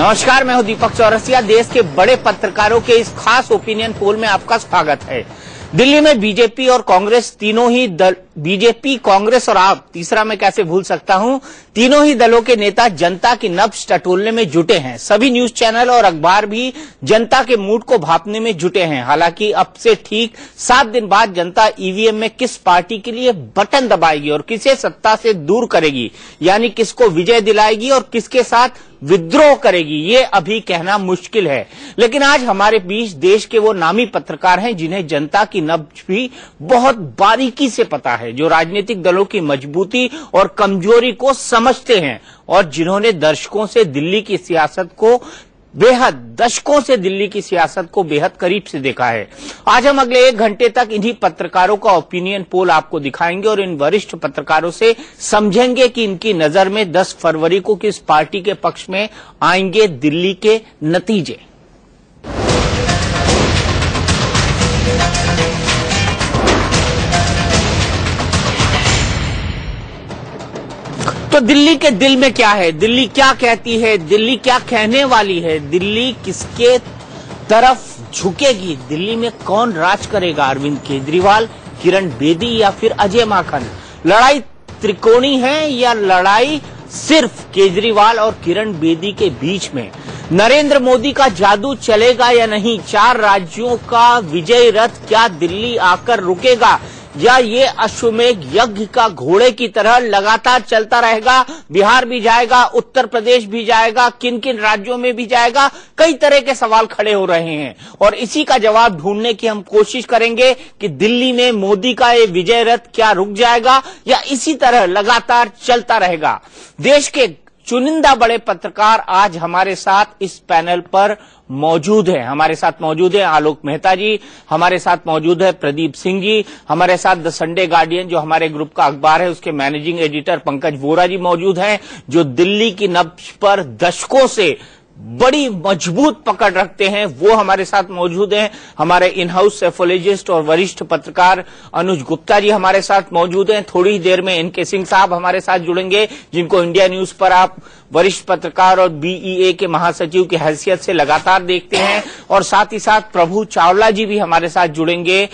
नमस्कार, मैं हूं दीपक चौरसिया। देश के बड़े पत्रकारों के इस खास ओपिनियन पोल में आपका स्वागत है। दिल्ली में बीजेपी और कांग्रेस तीनों ही दल, बीजेपी, कांग्रेस और आप, तीसरा मैं कैसे भूल सकता हूं, तीनों ही दलों के नेता जनता की नब्ज टटोलने में जुटे हैं। सभी न्यूज चैनल और अखबार भी जनता के मूड को भांपने में जुटे हैं। हालांकि अब से ठीक 7 दिन बाद जनता ईवीएम में किस पार्टी के लिए बटन दबाएगी और किसे सत्ता से दूर करेगी, यानी किसको विजय दिलाएगी और किसके साथ विद्रोह करेगी, ये अभी कहना मुश्किल है। लेकिन आज हमारे बीच देश के वो नामी पत्रकार हैं जिन्हें जनता की नब्ज भी बहुत बारीकी से पता है, जो राजनीतिक दलों की मजबूती और कमजोरी को समझते हैं और जिन्होंने दशकों से दिल्ली की सियासत को बेहद करीब से देखा है। आज हम अगले 1 घंटे तक इन्हीं पत्रकारों का ओपिनियन पोल आपको दिखाएंगे और इन वरिष्ठ पत्रकारों से समझेंगे कि इनकी नजर में 10 फरवरी को किस पार्टी के पक्ष में आएंगे दिल्ली के नतीजे। तो दिल्ली के दिल में क्या है, दिल्ली क्या कहती है, दिल्ली क्या कहने वाली है, दिल्ली किसके तरफ झुकेगी, दिल्ली में कौन राज करेगा, अरविंद केजरीवाल, किरण बेदी या फिर अजय माकन। लड़ाई त्रिकोणी है या लड़ाई सिर्फ केजरीवाल और किरण बेदी के बीच में। नरेंद्र मोदी का जादू चलेगा या नहीं, 4 राज्यों का विजय रथ क्या दिल्ली आकर रुकेगा या ये अश्वमेघ यज्ञ का घोड़े की तरह लगातार चलता रहेगा, बिहार भी जाएगा, उत्तर प्रदेश भी जाएगा, किन किन राज्यों में भी जाएगा, कई तरह के सवाल खड़े हो रहे हैं और इसी का जवाब ढूंढने की हम कोशिश करेंगे कि दिल्ली में मोदी का ये विजय रथ क्या रुक जाएगा या इसी तरह लगातार चलता रहेगा। देश के चुनिंदा बड़े पत्रकार आज हमारे साथ इस पैनल पर मौजूद हैं। हमारे साथ मौजूद हैं आलोक मेहता जी, हमारे साथ मौजूद है प्रदीप सिंह जी, हमारे साथ द संडे गार्डियन जो हमारे ग्रुप का अखबार है उसके मैनेजिंग एडिटर पंकज वोहरा जी मौजूद हैं, जो दिल्ली की नब्ज पर दशकों से बड़ी मजबूत पकड़ रखते हैं, वो हमारे साथ मौजूद हैं। हमारे इनहाउस सेफोलॉजिस्ट और वरिष्ठ पत्रकार अनुज गुप्ता जी हमारे साथ मौजूद हैं। थोड़ी ही देर में एनके सिंह साहब हमारे साथ जुड़ेंगे, जिनको इंडिया न्यूज पर आप वरिष्ठ पत्रकार और बीईए के महासचिव की हैसियत से लगातार देखते हैं। और साथ ही साथ प्रभु चावला जी भी हमारे साथ जुड़ेंगे,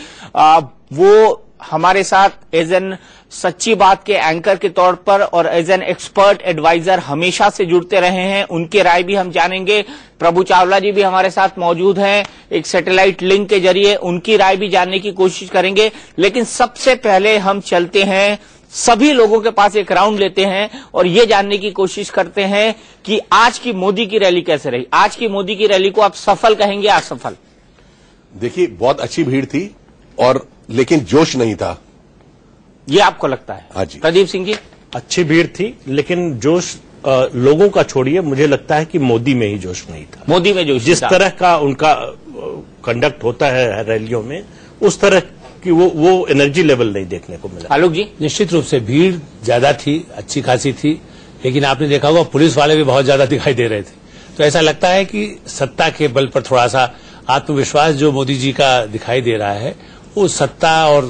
वो हमारे साथ एज एन सच्ची बात के एंकर के तौर पर और एज एन एक्सपर्ट एडवाइजर हमेशा से जुड़ते रहे हैं, उनकी राय भी हम जानेंगे। प्रभु चावला जी भी हमारे साथ मौजूद हैं, एक सैटेलाइट लिंक के जरिए उनकी राय भी जानने की कोशिश करेंगे। लेकिन सबसे पहले हम चलते हैं, सभी लोगों के पास एक राउंड लेते हैं और ये जानने की कोशिश करते हैं कि आज की मोदी की रैली कैसे रही। आज की मोदी की रैली को आप सफल कहेंगे असफल? देखिए, बहुत अच्छी भीड़ थी और लेकिन जोश नहीं था, ये आपको लगता है? हाँ जी। प्रदीप सिंह जी, अच्छी भीड़ थी लेकिन जोश लोगों का छोड़िए, मुझे लगता है कि मोदी में ही जोश नहीं था। मोदी में जोश जिस तरह का उनका कंडक्ट होता है रैलियों में, उस तरह की वो एनर्जी लेवल नहीं देखने को मिला। आलोक जी, निश्चित रूप से भीड़ ज्यादा थी, अच्छी खासी थी, लेकिन आपने देखा होगा पुलिस वाले भी बहुत ज्यादा दिखाई दे रहे थे। तो ऐसा लगता है कि सत्ता के बल पर थोड़ा सा आत्मविश्वास जो मोदी जी का दिखाई दे रहा है, वो सत्ता और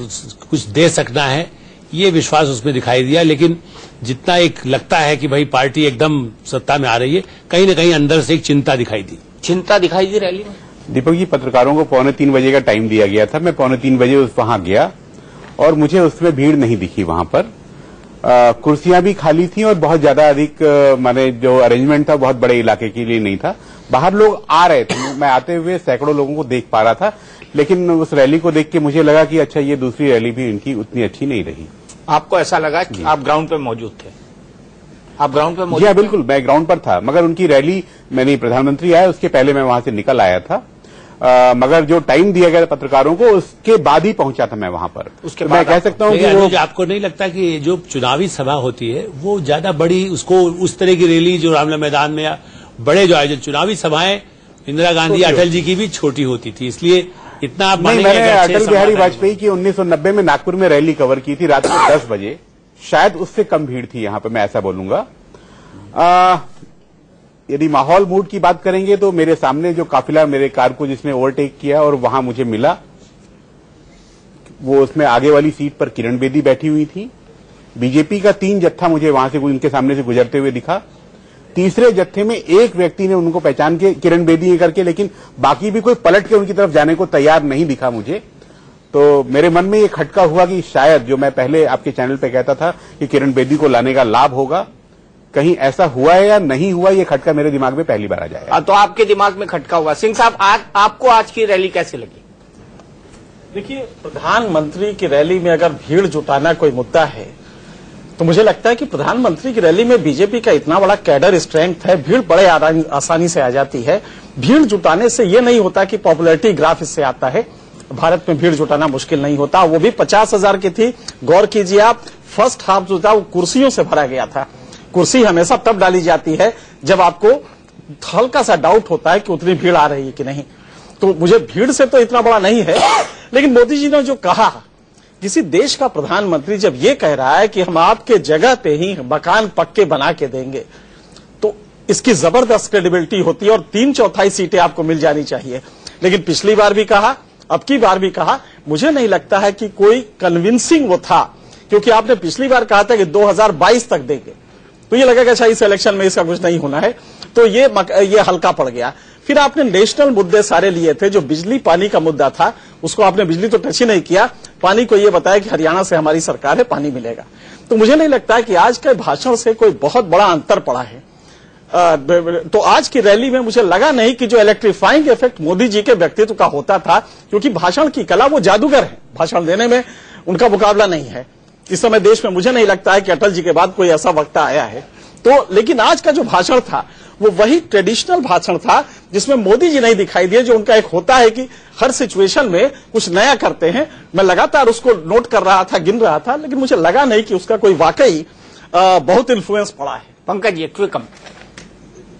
कुछ दे सकना है, ये विश्वास उसमें दिखाई दिया। लेकिन जितना एक लगता है कि भाई पार्टी एकदम सत्ता में आ रही है, कहीं न कहीं अंदर से एक चिंता दिखाई दी रैली में। दीपक जी, पत्रकारों को 2:45 का टाइम दिया गया था, मैं 2:45 वहां गया और मुझे उसमें भीड़ नहीं दिखी। वहां पर कुर्सियां भी खाली थी और बहुत ज्यादा अधिक माने जो अरेंजमेंट था बहुत बड़े इलाके के लिए नहीं था। बाहर लोग आ रहे थे, मैं आते हुए सैकड़ों लोगों को देख पा रहा था, लेकिन उस रैली को देख के मुझे लगा कि अच्छा, ये दूसरी रैली भी इनकी उतनी अच्छी नहीं रही। आपको ऐसा लगा कि आप ग्राउंड पे मौजूद थे? आप ग्राउंड पे मौजूद? जी बिल्कुल, मैं ग्राउंड पर था, मगर उनकी रैली मैंने, प्रधानमंत्री आए उसके पहले मैं वहां से निकल आया था, मगर जो टाइम दिया गया पत्रकारों को उसके बाद ही पहुंचा था मैं वहां पर। उसके बाद मैं कह सकता हूं कि वो आपको नहीं लगता कि जो चुनावी सभा होती है वो ज्यादा बड़ी, उसको उस तरह की रैली जो रामला मैदान में बड़े जो आयोजन, चुनावी सभाएं इंदिरा गांधी अटल जी की भी छोटी होती थी, इसलिए इतना आप नहीं। मैंने अटल बिहारी वाजपेयी की 1990 में नागपुर में रैली कवर की थी, रात को 10 बजे, शायद उससे कम भीड़ थी यहां पर, मैं ऐसा बोलूंगा। यदि माहौल मूड की बात करेंगे तो मेरे सामने जो काफिला मेरे कार को जिसने ओवरटेक किया और वहां मुझे मिला, वो उसमें आगे वाली सीट पर किरण बेदी बैठी हुई थी। बीजेपी का 3 जत्था मुझे वहां से उनके सामने से गुजरते हुए दिखा, तीसरे जत्थे में एक व्यक्ति ने उनको पहचान के किरण बेदी करके, लेकिन बाकी भी कोई पलट के उनकी तरफ जाने को तैयार नहीं दिखा मुझे। तो मेरे मन में ये खटका हुआ कि शायद जो मैं पहले आपके चैनल पे कहता था कि किरण बेदी को लाने का लाभ होगा, कहीं ऐसा हुआ है या नहीं हुआ, ये खटका मेरे दिमाग में पहली बार आ जाएगा। तो आपके दिमाग में खटका हुआ। सिंह साहब, आपको आज की रैली कैसी लगी? देखिए, प्रधानमंत्री की रैली में अगर भीड़ जुटाना कोई मुद्दा है तो मुझे लगता है कि प्रधानमंत्री की रैली में बीजेपी का इतना बड़ा कैडर स्ट्रेंथ है, भीड़ बड़े आसानी से आ जाती है। भीड़ जुटाने से ये नहीं होता कि पॉपुलैरिटी ग्राफ इससे आता है। भारत में भीड़ जुटाना मुश्किल नहीं होता, वो भी 50,000 की थी। गौर कीजिए आप, फर्स्ट हाफ जो था वो कुर्सियों से भरा गया था। कुर्सी हमेशा तब डाली जाती है जब आपको हल्का सा डाउट होता है कि उतनी भीड़ आ रही है कि नहीं। तो मुझे भीड़ से तो इतना बड़ा नहीं है, लेकिन मोदी जी ने जो कहा, किसी देश का प्रधानमंत्री जब ये कह रहा है कि हम आपके जगह पे ही मकान पक्के बना के देंगे, तो इसकी जबरदस्त क्रेडिबिलिटी होती है और 3/4 सीटें आपको मिल जानी चाहिए। लेकिन पिछली बार भी कहा, अब की बार भी कहा, मुझे नहीं लगता है कि कोई कन्विंसिंग वो था, क्योंकि आपने पिछली बार कहा था कि 2022 तक देंगे, तो ये लगा कि अच्छा इस इलेक्शन में इसका कुछ नहीं होना है, तो ये हल्का पड़ गया। फिर आपने नेशनल मुद्दे सारे लिए थे, जो बिजली पानी का मुद्दा था, उसको आपने, बिजली तो टच ही नहीं किया, पानी को ये बताया कि हरियाणा से हमारी सरकार है, पानी मिलेगा। तो मुझे नहीं लगता कि आज के भाषण से कोई बहुत बड़ा अंतर पड़ा है। तो आज की रैली में मुझे लगा नहीं कि जो इलेक्ट्रीफाइंग इफेक्ट मोदी जी के व्यक्तित्व का होता था, क्योंकि भाषण की कला, वो जादूगर है, भाषण देने में उनका मुकाबला नहीं है। इस समय देश में मुझे नहीं लगता है कि अटल जी के बाद कोई ऐसा वक्ता आया है। तो लेकिन आज का जो भाषण था वो वही ट्रेडिशनल भाषण था, जिसमें मोदी जी नहीं दिखाई दिए, जो उनका एक होता है कि हर सिचुएशन में कुछ नया करते हैं। मैं लगातार उसको नोट कर रहा था, गिन रहा था, लेकिन मुझे लगा नहीं कि उसका कोई वाकई बहुत इन्फ्लुएंस पड़ा है। पंकज, ये क्विक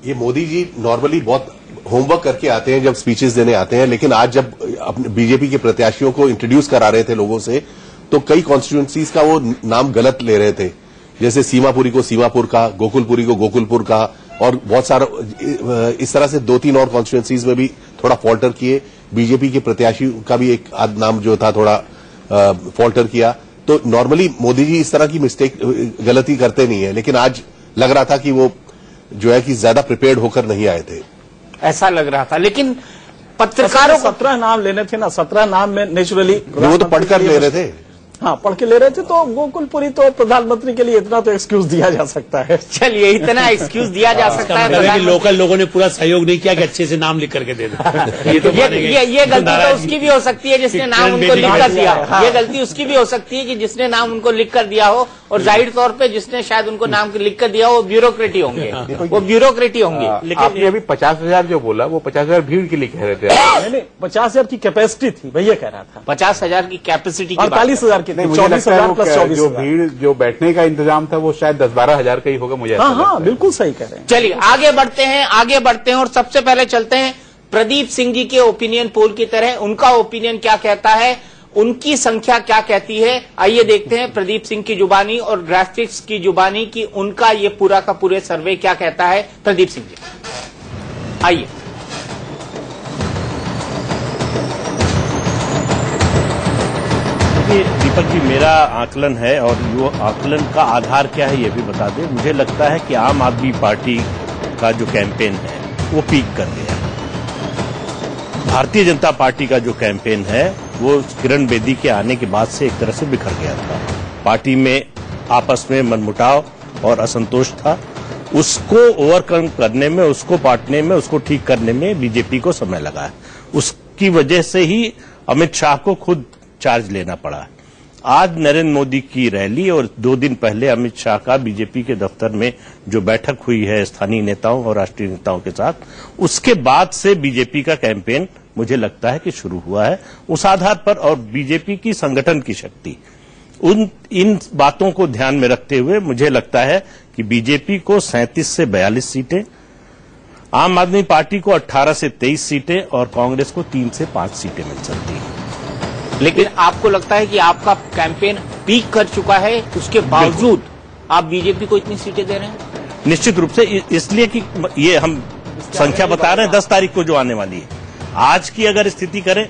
ये मोदी जी नॉर्मली बहुत होमवर्क करके आते हैं जब स्पीचेस देने आते हैं, लेकिन आज जब अपने बीजेपी के प्रत्याशियों को इंट्रोड्यूस करा रहे थे लोगों से, तो कई कॉन्स्टिट्यूएंसीज का वो नाम गलत ले रहे थे, जैसे सीमापुरी को सीमापुर कहा, गोकुलपुरी को गोकुलपुर कहा, और बहुत सारा इस तरह से 2-3 और कॉन्स्टिट्यूएंसीज में भी थोड़ा फॉल्टर किए। बीजेपी के प्रत्याशी का भी एक आध नाम जो था थोड़ा फॉल्टर किया। तो नॉर्मली मोदी जी इस तरह की मिस्टेक, गलती करते नहीं है, लेकिन आज लग रहा था कि वो जो है कि ज्यादा प्रिपेयर्ड होकर नहीं आए थे, ऐसा लग रहा था। लेकिन पत्रकारों को 17 नाम लेने थे ना, 17 नाम में नेचुरली वो तो पढ़कर ले रहे थे। हाँ, पढ़ के ले रहे थे। तो गोकुलपुरी तो प्रधानमंत्री के लिए इतना तो एक्सक्यूज दिया जा सकता है। चलिए, इतना एक्सक्यूज दिया जा सकता है। लोकल लोगों ने पूरा सहयोग नहीं किया कि अच्छे से नाम लिख करके दे दो। ये गलती तो उसकी भी हो सकती है जिसने नाम उनको लिख कर दिया। ये गलती उसकी भी हो सकती है कि जिसने नाम उनको लिख कर दिया हो, और जाहिर तौर पर जिसने शायद उनको नाम लिख कर दिया हो वो ब्यूरोक्रेटी होंगे। लेकिन आपने अभी 50,000 जो बोला, वो 50,000 भीड़ के लिए कह रहे थे, 50,000 की कैपेसिटी थी, भैया कह रहा था 50,000 की कैपेसिटी, 48,000 की नहीं, 24,000 प्लस 24,000। जो भीड़, जो बैठने का इंतजाम था, वो शायद 10-12 हजार का ही होगा मुझे। हाँ, बिल्कुल सही कह रहे हैं। चलिए आगे बढ़ते हैं और सबसे पहले चलते हैं प्रदीप सिंह जी के ओपिनियन पोल की तरह, उनका ओपिनियन क्या कहता है, उनकी संख्या क्या कहती है। आइए देखते हैं प्रदीप सिंह की जुबानी और ग्राफिक्स की जुबानी कि उनका ये पूरा का पूरे सर्वे क्या कहता है। प्रदीप सिंह जी, आइए। दीपक जी, मेरा आकलन है, और वो आकलन का आधार क्या है ये भी बता दें। मुझे लगता है कि आम आदमी पार्टी का जो कैंपेन है वो पीक कर गया। भारतीय जनता पार्टी का जो कैंपेन है वो किरण बेदी के आने के बाद से एक तरह से बिखर गया था। पार्टी में आपस में मनमुटाव और असंतोष था, उसको ओवरकम करने में, उसको पाटने में, उसको ठीक करने में बीजेपी को समय लगा है। उसकी वजह से ही अमित शाह को खुद चार्ज लेना पड़ा। आज नरेंद्र मोदी की रैली और 2 दिन पहले अमित शाह का बीजेपी के दफ्तर में जो बैठक हुई है स्थानीय नेताओं और राष्ट्रीय नेताओं के साथ, उसके बाद से बीजेपी का कैंपेन मुझे लगता है कि शुरू हुआ है। उस आधार पर और बीजेपी की संगठन की शक्ति, इन बातों को ध्यान में रखते हुए मुझे लगता है कि बीजेपी को 37 से 42 सीटें, आम आदमी पार्टी को 18 से 23 सीटें और कांग्रेस को 3 से 5 सीटें मिल सकती हैं। लेकिन आपको लगता है कि आपका कैंपेन पीक कर चुका है, उसके बावजूद आप बीजेपी को इतनी सीटें दे रहे हैं? निश्चित रूप से, इसलिए कि ये हम संख्या बता रहे हैं 10 तारीख को जो आने वाली है। आज की अगर स्थिति करें,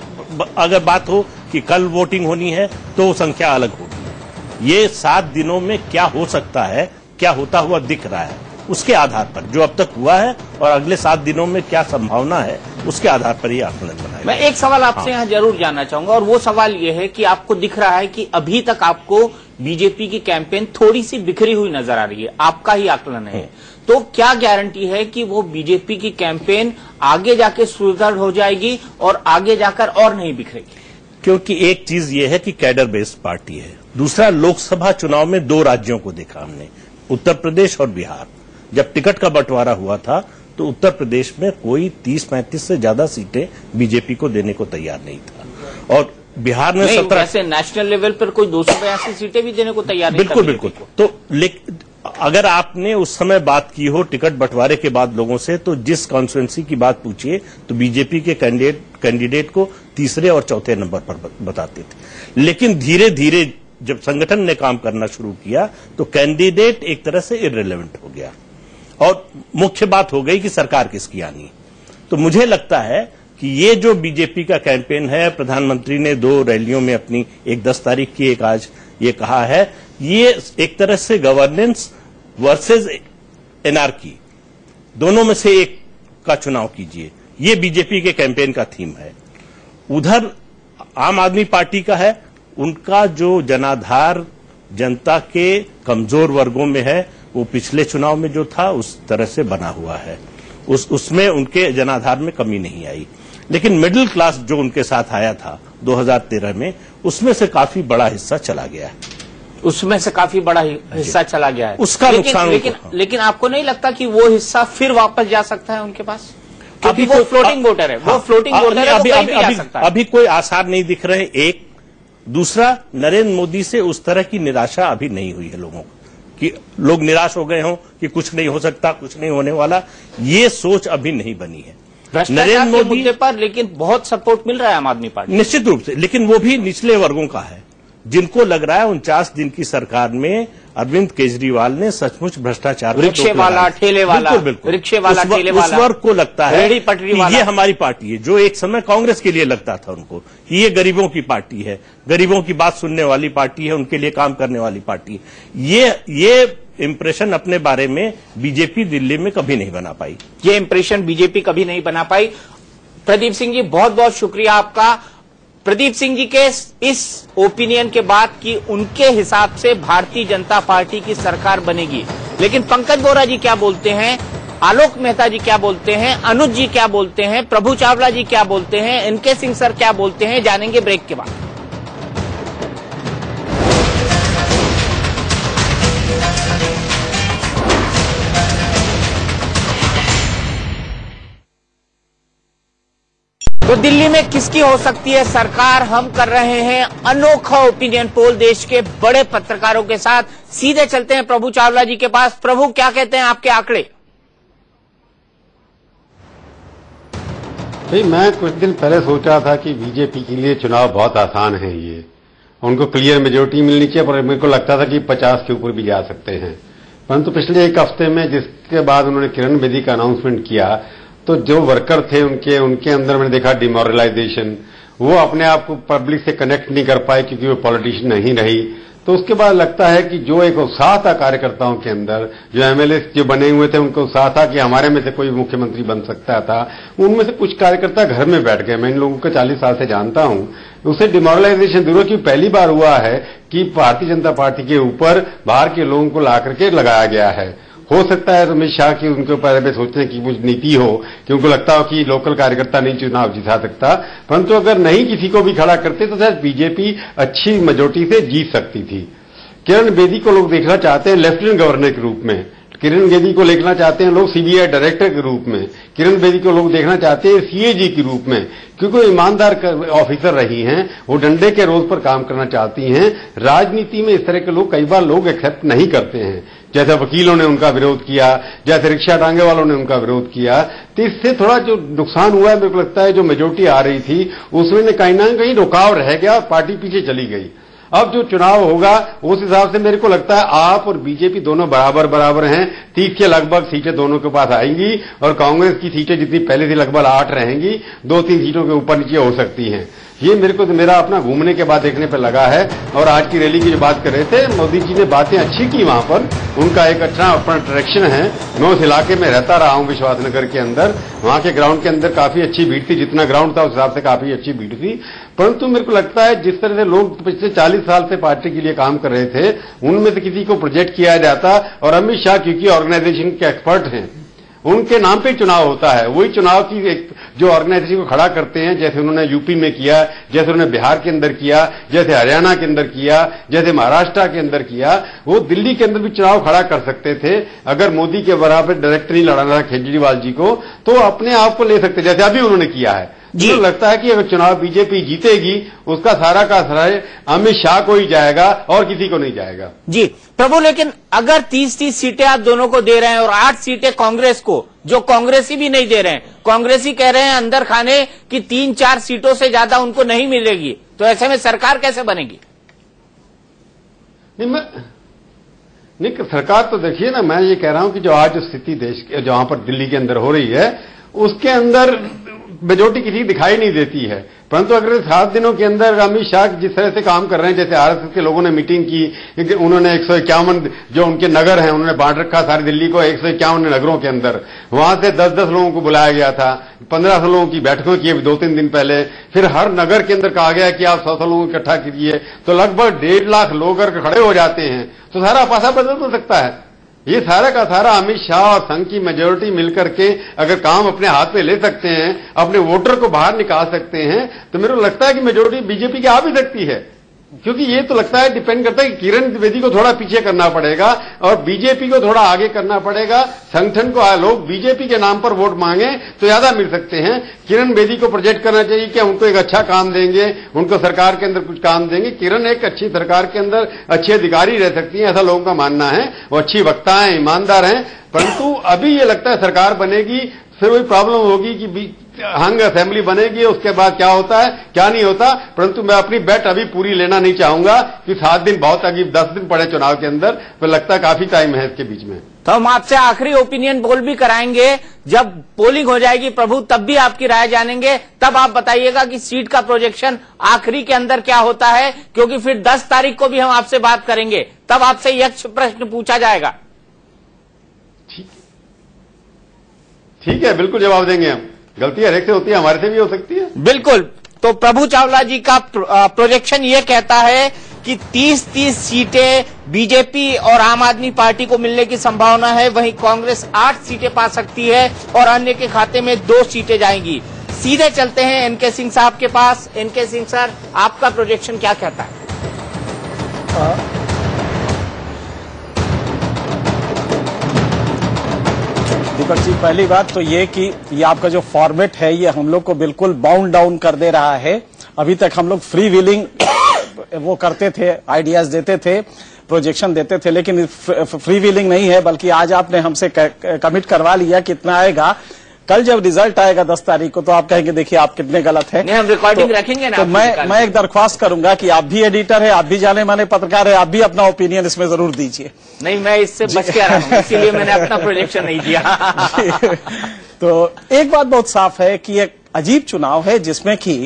अगर बात हो कि कल वोटिंग होनी है तो संख्या अलग होगी। ये 7 दिनों में क्या हो सकता है, क्या होता हुआ दिख रहा है, उसके आधार पर जो अब तक हुआ है और अगले 7 दिनों में क्या संभावना है उसके आधार पर ये आकलन बनाया। मैं एक सवाल आपसे यहाँ जरूर जानना चाहूंगा और वो सवाल ये है कि आपको दिख रहा है कि अभी तक आपको बीजेपी की कैंपेन थोड़ी सी बिखरी हुई नजर आ रही है, आपका ही आकलन है, तो क्या गारंटी है कि वो बीजेपी की कैंपेन आगे जाके सुदृढ़ हो जाएगी और आगे जाकर और नहीं बिखरेगी? क्योंकि एक चीज ये है कि कैडर बेस्ड पार्टी है। दूसरा, लोकसभा चुनाव में 2 राज्यों को देखा हमने, उत्तर प्रदेश और बिहार। जब टिकट का बंटवारा हुआ था तो उत्तर प्रदेश में कोई 30-35 से ज्यादा सीटें बीजेपी को देने को तैयार नहीं था और बिहार में 17 ऐसे नेशनल लेवल पर कोई 282 सीटें भी देने को तैयार नहीं। बिल्कुल बिल्कुल। तो लेकिन अगर आपने उस समय बात की हो टिकट बंटवारे के बाद लोगों से, तो जिस कॉन्स्टिट्यूएंसी की बात पूछिए तो बीजेपी के कैंडिडेट को तीसरे और चौथे नंबर पर बताते थे। लेकिन धीरे धीरे जब संगठन ने काम करना शुरू किया तो कैंडिडेट एक तरह से इररिलेवेंट हो गया और मुख्य बात हो गई कि सरकार किसकी आनी। तो मुझे लगता है कि ये जो बीजेपी का कैंपेन है, प्रधानमंत्री ने 2 रैलियों में अपनी, एक 10 तारीख की एक आज, ये कहा है, ये एक तरह से गवर्नेंस वर्सेस एनआरकी, दोनों में से एक का चुनाव कीजिए, ये बीजेपी के कैंपेन का थीम है। उधर आम आदमी पार्टी का है, उनका जो जनाधार जनता के कमजोर वर्गों में है वो पिछले चुनाव में जो था उस तरह से बना हुआ है, उसमें उनके जनाधार में कमी नहीं आई। लेकिन मिडिल क्लास जो उनके साथ आया था 2013 में, उसमें से काफी बड़ा हिस्सा चला गया है, उसका नुकसान। लेकिन आपको नहीं लगता कि वो हिस्सा फिर वापस जा सकता है उनके पास? अभी वो फ्लोटिंग वोटर है, वो फ्लोटिंग वोटर है, अभी कोई आसार नहीं दिख रहे। एक दूसरा, नरेंद्र मोदी से उस तरह की निराशा अभी नहीं हुई है लोगों को कि लोग निराश हो गए हों कि कुछ नहीं हो सकता, कुछ नहीं होने वाला, ये सोच अभी नहीं बनी है नरेंद्र मोदी मुद्दे पर। लेकिन बहुत सपोर्ट मिल रहा है आम आदमी पार्टी, निश्चित रूप से, लेकिन वो भी निचले वर्गों का है जिनको लग रहा है 49 दिन की सरकार में अरविंद केजरीवाल ने सचमुच भ्रष्टाचार, रिक्शे वाला ठेले वाला, उस वर्ग को लगता है ये हमारी पार्टी है, जो एक समय कांग्रेस के लिए लगता था उनको कि ये गरीबों की पार्टी है, गरीबों की बात सुनने वाली पार्टी है, उनके लिए काम करने वाली पार्टी। ये इम्प्रेशन अपने बारे में बीजेपी दिल्ली में कभी नहीं बना पाई, प्रदीप सिंह जी बहुत बहुत शुक्रिया आपका। प्रदीप सिंह जी के इस ओपिनियन के बाद कि उनके हिसाब से भारतीय जनता पार्टी की सरकार बनेगी, लेकिन पंकज वोहरा जी क्या बोलते हैं, आलोक मेहता जी क्या बोलते हैं, अनुज जी क्या बोलते हैं, प्रभु चावला जी क्या बोलते हैं, एनके सिंह सर क्या बोलते हैं, जानेंगे ब्रेक के बाद। तो दिल्ली में किसकी हो सकती है सरकार, हम कर रहे हैं अनोखा ओपिनियन पोल देश के बड़े पत्रकारों के साथ। सीधे चलते हैं प्रभु चावला जी के पास। प्रभु, क्या कहते हैं आपके आंकड़े? भाई, मैं कुछ दिन पहले सोच रहा था कि बीजेपी के लिए चुनाव बहुत आसान है, ये उनको क्लियर मेजोरिटी मिलनी चाहिए, पर मेरे को लगता था कि 50 के ऊपर भी जा सकते हैं, परंतु पिछले एक हफ्ते में जिसके बाद उन्होंने किरण बेदी का अनाउंसमेंट किया तो जो वर्कर थे उनके अंदर मैंने देखा डिमोरलाइजेशन, वो अपने आप को पब्लिक से कनेक्ट नहीं कर पाए क्योंकि वो पॉलिटिशियन नहीं रही। तो उसके बाद लगता है कि जो एक उत्साह था कार्यकर्ताओं के अंदर, जो एमएलए जो बने हुए थे उनको उत्साह था कि हमारे में से कोई मुख्यमंत्री बन सकता था, उनमें से कुछ कार्यकर्ता घर में बैठ गए। मैं इन लोगों को 40 साल से जानता हूं। उससे डिमोरलाइजेशन दूर, क्योंकि पहली बार हुआ है कि भारतीय जनता पार्टी के ऊपर बाहर के लोगों को ला करके लगाया गया है। हो सकता है अमित शाह की उनके ऊपर पे सोचने की कुछ नीति हो कि उनको लगता हो कि लोकल कार्यकर्ता नहीं चुनाव जिता सकता, परंतु अगर नहीं किसी को भी खड़ा करते तो शायद बीजेपी अच्छी मेजोरिटी से जीत सकती थी। किरण बेदी को लोग देखना चाहते हैं लेफ्टिनेंट गवर्नर के रूप में, किरण बेदी को देखना चाहते हैं लोग सीबीआई डायरेक्टर के रूप में, किरण बेदी को लोग देखना चाहते हैं सीएजी के रूप में, क्योंकि ईमानदार ऑफिसर रही हैं, वो डंडे के रोज पर काम करना चाहती हैं। राजनीति में इस तरह के लोग कई बार लोग एक्सेप्ट नहीं करते हैं, जैसे वकीलों ने उनका विरोध किया, जैसे रिक्शा टांगे वालों ने उनका विरोध किया। तो इससे थोड़ा जो नुकसान हुआ है, मेरे को लगता है जो मेजोरिटी आ रही थी उसमें कहीं ना कहीं रुकाव रह गया और पार्टी पीछे चली गई। अब जो चुनाव होगा उस हिसाब से मेरे को लगता है आप और बीजेपी दोनों बराबर हैं, 30 के लगभग सीटें दोनों के पास आएंगी और कांग्रेस की सीटें जितनी पहले थी लगभग 8 रहेंगी, 2-3 सीटों के ऊपर नीचे हो सकती हैं। ये मेरे को तो मेरा अपना घूमने के बाद देखने पर लगा है। और आज की रैली की जो बात कर रहे थे, मोदी जी ने बातें अच्छी की वहाँ पर, उनका एक अच्छा अपना अट्रैक्शन है। मैं उस इलाके में रहता रहा हूँ विश्वासनगर के अंदर, वहाँ के ग्राउंड के अंदर काफी अच्छी भीड़ थी, जितना ग्राउंड था उस हिसाब से काफी अच्छी भीड़ थी। परंतु मेरे को लगता है जिस तरह से लोग पिछले 40 साल से पार्टी के लिए काम कर रहे थे, उनमें से किसी को प्रोजेक्ट किया जाता, और अमित शाह क्योंकि ऑर्गेनाइजेशन के एक्सपर्ट हैं, उनके नाम पे चुनाव होता है। वही चुनाव की एक जो ऑर्गेनाइजेशन को खड़ा करते हैं, जैसे उन्होंने यूपी में किया, जैसे उन्होंने बिहार के अंदर किया, जैसे हरियाणा के अंदर किया, जैसे महाराष्ट्र के अंदर किया, वो दिल्ली के अंदर भी चुनाव खड़ा कर सकते थे। अगर मोदी के बराबर डायरेक्ट नहीं लड़ाना केजरीवाल जी को, तो अपने आप को ले सकते, जैसे अभी उन्होंने किया है। मुझे लगता है कि अगर चुनाव बीजेपी जीतेगी, उसका सारा का श्रेय अमित शाह को ही जाएगा और किसी को नहीं जाएगा। जी प्रभु, लेकिन अगर 30-30 सीटें आप दोनों को दे रहे हैं और 8 सीटें कांग्रेस को, जो कांग्रेसी भी नहीं दे रहे हैं, कांग्रेसी कह रहे हैं अंदर खाने की 3-4 सीटों से ज्यादा उनको नहीं मिलेगी, तो ऐसे में सरकार कैसे बनेगी? नहीं, सरकार तो देखिए ना, मैं ये कह रहा हूं कि जो आज स्थिति देश जहां पर दिल्ली के अंदर हो रही है, उसके अंदर मेजोरिटी किसी दिखाई नहीं देती है। परंतु अगर 7 दिनों के अंदर अमित शाह जिस तरह से काम कर रहे हैं, जैसे आरएसएस के लोगों ने मीटिंग की, उन्होंने 151 जो उनके नगर हैं उन्होंने बांट रखा सारी दिल्ली को 151 नगरों के अंदर, वहां से 10-10 लोगों को बुलाया गया था, 1500 लोगों की बैठकों की 2-3 दिन पहले, फिर हर नगर के अंदर कहा गया कि आप 100-100 लोगों को इकट्ठा कीजिए, तो लगभग 1.5 लाख लोग अगर खड़े हो जाते हैं तो सारा पासा बदल सकता है। ये सारा का सारा अमित शाह और संघ की मेजोरिटी मिलकर के अगर काम अपने हाथ में ले सकते हैं, अपने वोटर को बाहर निकाल सकते हैं, तो मेरे को लगता है कि मेजोरिटी बीजेपी की आ भी सकती है। क्योंकि ये तो लगता है डिपेंड करता है कि किरण बेदी को थोड़ा पीछे करना पड़ेगा और बीजेपी को थोड़ा आगे करना पड़ेगा। संगठन को लोग बीजेपी के नाम पर वोट मांगे तो ज्यादा मिल सकते हैं। किरण बेदी को प्रोजेक्ट करना चाहिए कि उनको एक अच्छा काम देंगे, उनको सरकार के अंदर कुछ काम देंगे। किरण एक अच्छी सरकार के अंदर अच्छे अधिकारी रह सकती है, ऐसा लोगों का मानना है। वो अच्छी वक्ता है, ईमानदार है। परंतु अभी ये लगता है सरकार बनेगी, फिर वही प्रॉब्लम होगी कि हंग असेंबली बनेगी, उसके बाद क्या होता है क्या नहीं होता। परंतु मैं अपनी बैट अभी पूरी लेना नहीं चाहूंगा कि 7 दिन बहुत, अभी 10 दिन पड़े चुनाव के अंदर, तो लगता है काफी टाइम है इसके बीच में। तो हम आपसे आखिरी ओपिनियन पोल भी कराएंगे, जब पोलिंग हो जाएगी प्रभु तब भी आपकी राय जानेंगे, तब आप बताइएगा कि सीट का प्रोजेक्शन आखिरी के अंदर क्या होता है, क्योंकि फिर 10 तारीख को भी हम आपसे बात करेंगे, तब आपसे यक्ष प्रश्न पूछा जाएगा। ठीक है, बिल्कुल जवाब देंगे हम। गलती हर एक से होती है, हमारे से भी हो सकती है। बिल्कुल। तो प्रभु चावला जी का प्रोजेक्शन ये कहता है कि 30-30 सीटें बीजेपी और आम आदमी पार्टी को मिलने की संभावना है, वहीं कांग्रेस 8 सीटें पा सकती है और अन्य के खाते में 2 सीटें जाएंगी। सीधे चलते हैं एनके सिंह साहब के पास। एनके सिंह सर, आपका प्रोजेक्शन क्या कहता है? दीपक जी, पहली बात तो ये कि ये आपका जो फॉर्मेट है ये हम लोग को बिल्कुल बाउंड डाउन कर दे रहा है। अभी तक हम लोग फ्री व्हीलिंग वो करते थे, आइडियाज देते थे, प्रोजेक्शन देते थे, लेकिन फ्री व्हीलिंग नहीं है, बल्कि आज आपने हमसे कमिट करवा लिया कितना आएगा। कल जब रिजल्ट आएगा 10 तारीख को तो आप कहेंगे देखिए आप कितने गलत हैं। हम रिकॉर्डिंग रखेंगे ना। तो मैं एक दरख्वास्त करूंगा कि आप भी एडिटर है, आप भी जाने माने पत्रकार है, आप भी अपना ओपिनियन इसमें जरूर दीजिए। नहीं, मैं इससे बच के आ रहा हूं, इसीलिए मैंने अपना प्रोजेक्शन नहीं दिया। तो एक बात बहुत साफ है कि एक अजीब चुनाव है जिसमें कि